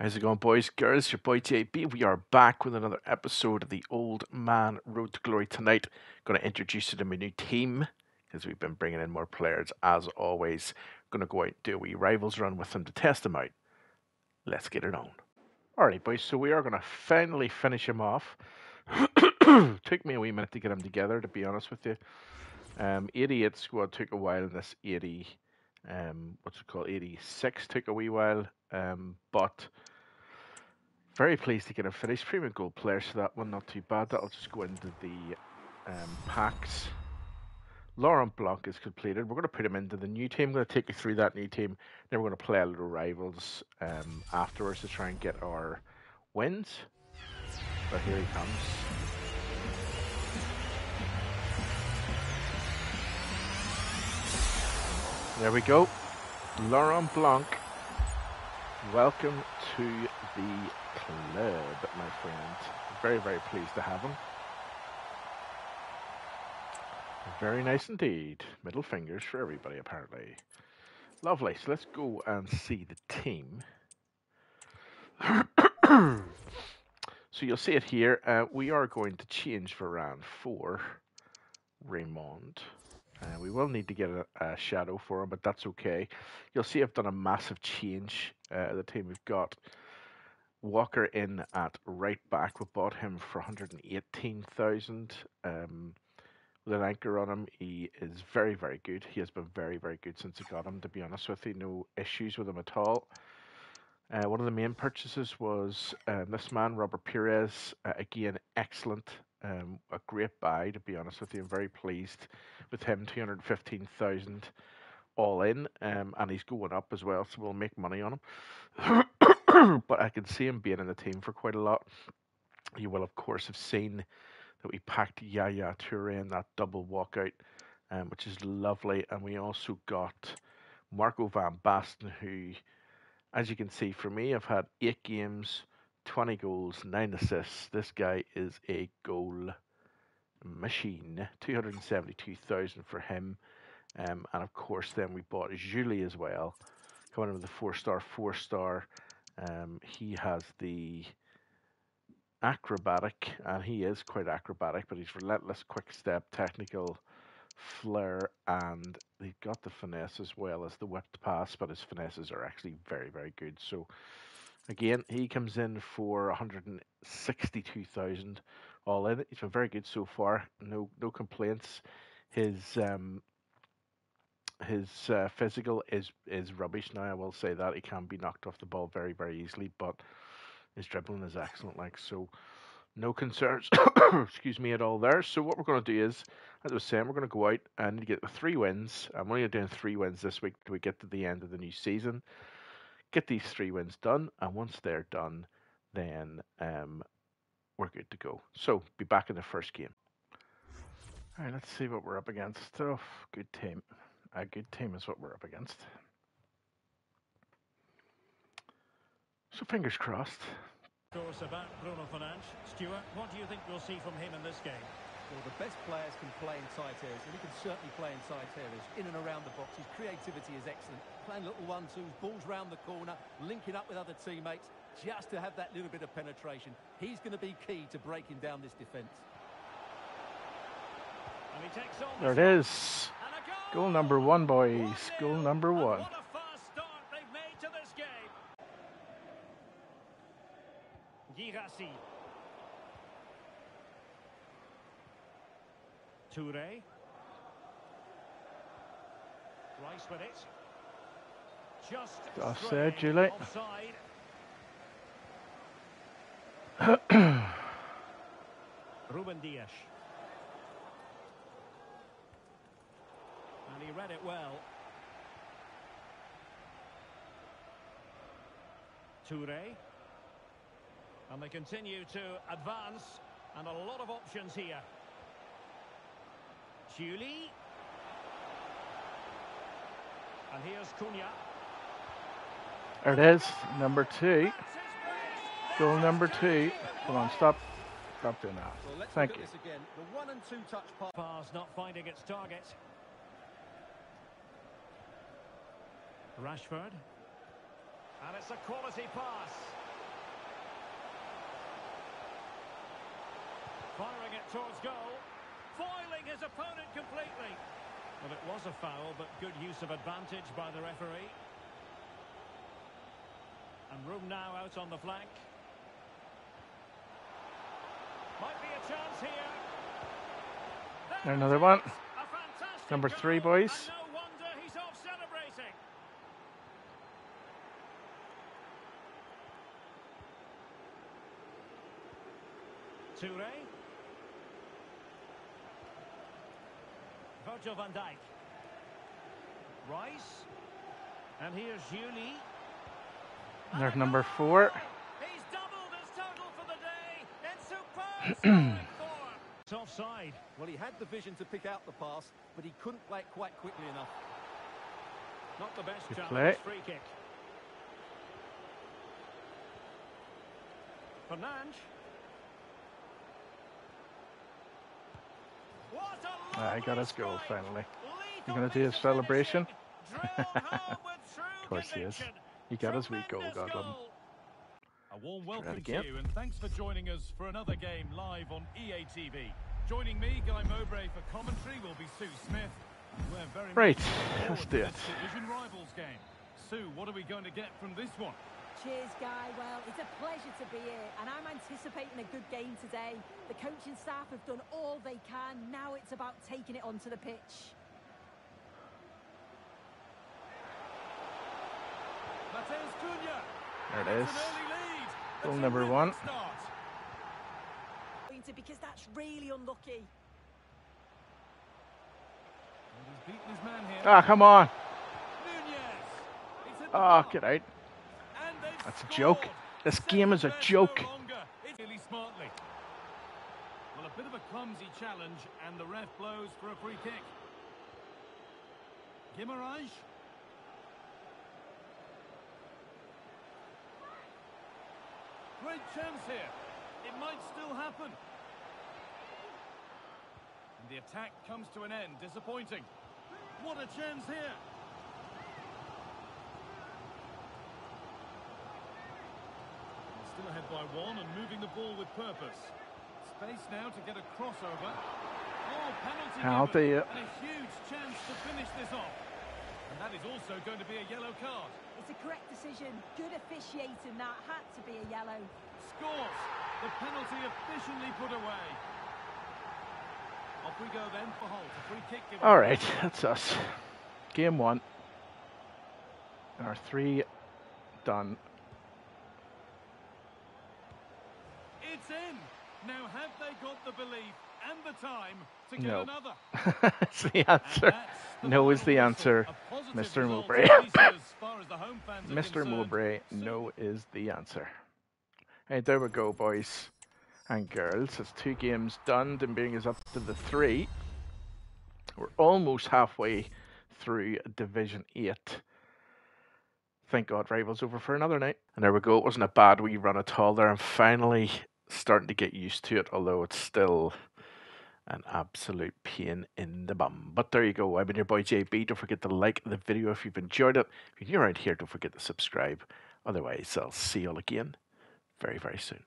How's it going, boys, girls? Your boy J.B. We are back with another episode of the Old Man Road to Glory tonight. Going to introduce you to my new team because we've been bringing in more players as always. Going to go out and do a wee Rivals run with them to test them out. Let's get it on. Alright, boys, so we are going to finally finish him off. Took me a wee minute to get him together, to be honest with you. 88 squad took a while, and this 86 took a wee while. But very pleased to get him finished. Premium gold player, so that one not too bad. That'll just go into the packs. Laurent Blanc is completed. We're going to put him into the new team. I'm going to take you through that new team. Then we're going to play a little Rivals afterwards to try and get our wins. But here he comes. There we go. Laurent Blanc. Welcome to the club, my friend. Very, very pleased to have him. Very nice indeed. Middle fingers for everybody, apparently. Lovely. So let's go and see the team. So you'll see it here. We are going to change Varane for Raymond. We will need to get a shadow for him, but that's okay. You'll see I've done a massive change. The team we've got Walker in at right back. We bought him for 118,000 with an anchor on him. He is very, very good. He has been very, very good since I got him, to be honest with you. No issues with him at all. One of the main purchases was this man, Robert Perez. Again, excellent. A great buy, to be honest with you. I'm very pleased with him. 215,000 all in, and he's going up as well, so we'll make money on him. But I can see him being in the team for quite a lot. You will, of course, have seen that we packed Yaya Touré in that double walkout, which is lovely. And we also got Marco van Basten, who, as you can see, for me, I've had 8 games. 20 goals, 9 assists. This guy is a goal machine. 272,000 for him. And of course, then we bought Julie as well. Coming in with a 4-star. He has the acrobatic, and he is quite acrobatic, but he's relentless, quick step, technical flair, and they've got the finesse as well as the whipped pass, but his finesses are actually very, very good. So again, he comes in for 162,000 all in. He's been very good so far. No complaints. His physical is rubbish now. I will say that. He can be knocked off the ball very, very easily, but his dribbling is excellent. Like so, no concerns. Excuse me at all there. So what we're going to do is, as I was saying, we're going to go out and get the 3 wins. I'm only doing 3 wins this week till we get to the end of the new season. Get these 3 wins done, and once they're done, then we're good to go. So be back in the first game. All right, let's see what we're up against. Oh, good team. A good team is what we're up against. So fingers crossed. Of course, about Bruno Fernandes. Stuart, what do you think we'll see from him in this game? Well, the best players can play inside areas, and he can certainly play inside areas. In and around the box, his creativity is excellent. Playing little 1-2s, balls round the corner, linking up with other teammates, just to have that little bit of penetration. He's going to be key to breaking down this defence. There it is. Goal number 1, boys. Goal number 1. What a fast start they've made to this game. Girassi. Touré. Rice with it. Just offside, Julie. Offside. Ruben Dias. And he read it well. Touré. And they continue to advance, and a lot of options here. Julie. And here's Cunha. There it is. Number 2. Goal number 2. Come on, stop. Stop doing that. Well, thank you. Again. The 1 and 2 touch pass not finding its target. Rashford. And it's a quality pass. Firing it towards goal. Foiling his opponent completely. Well, it was a foul, but good use of advantage by the referee. And room now out on the flank. Might be a chance here. Another one. Number three, boys. And no wonder he's off celebrating. Touré. Van Dijk. Rice. And here's Julie. There's number four. He's doubled his total for the day. It's superb. It's offside. Well, he had the vision to pick out the pass, but he couldn't play it quite quickly enough. Not the best challenge. Free kick. Fernandes. I got his goal finally. He's going to do his celebration. Of course he is. He got his weak goal, God love him. A warm welcome to you, and thanks for joining us for another game live on EATV. Joining me, Guy Mowbray, for commentary will be Sue Smith. We're very right, let's do it. Rivals game. Sue, what are we going to get from this one? Cheers, Guy. Well, it's a pleasure to be here, and I'm anticipating a good game today. The coaching staff have done all they can. Now it's about taking it onto the pitch. That is Cunha. There it is. Goal number one. Because that's really unlucky. Ah, come on. Oh, get out. That's a joke. This game is a joke. Well, a bit of a clumsy challenge, and the ref blows for a free kick. Gimaraj. Great chance here. It might still happen. And the attack comes to an end. Disappointing. What a chance here. Still ahead by one and moving the ball with purpose. Space now to get a crossover. Oh, penalty given, and a huge chance to finish this off. And that is also going to be a yellow card. It's a correct decision. Good officiating that. Had to be a yellow. Scores. The penalty officially put away. Off we go then for Holt. Free kick given. All right, that's us. Game one. And our three done. It's in. Now have they got the belief and the time to get another? That's the answer. No is the answer, Mr. Mowbray. Mr. Mowbray, no is the answer. Hey, there we go, boys and girls. It's two games done, and being is up to the three. We're almost halfway through Division 8. Thank God, Rivals over for another night. And there we go. It wasn't a bad wee run at all there. I'm finally starting to get used to it, although it's still an absolute pain in the bum. But there you go. I've been your boy J.B. Don't forget to like the video if you've enjoyed it. If you're new around here, don't forget to subscribe. Otherwise, I'll see you all again very, very soon.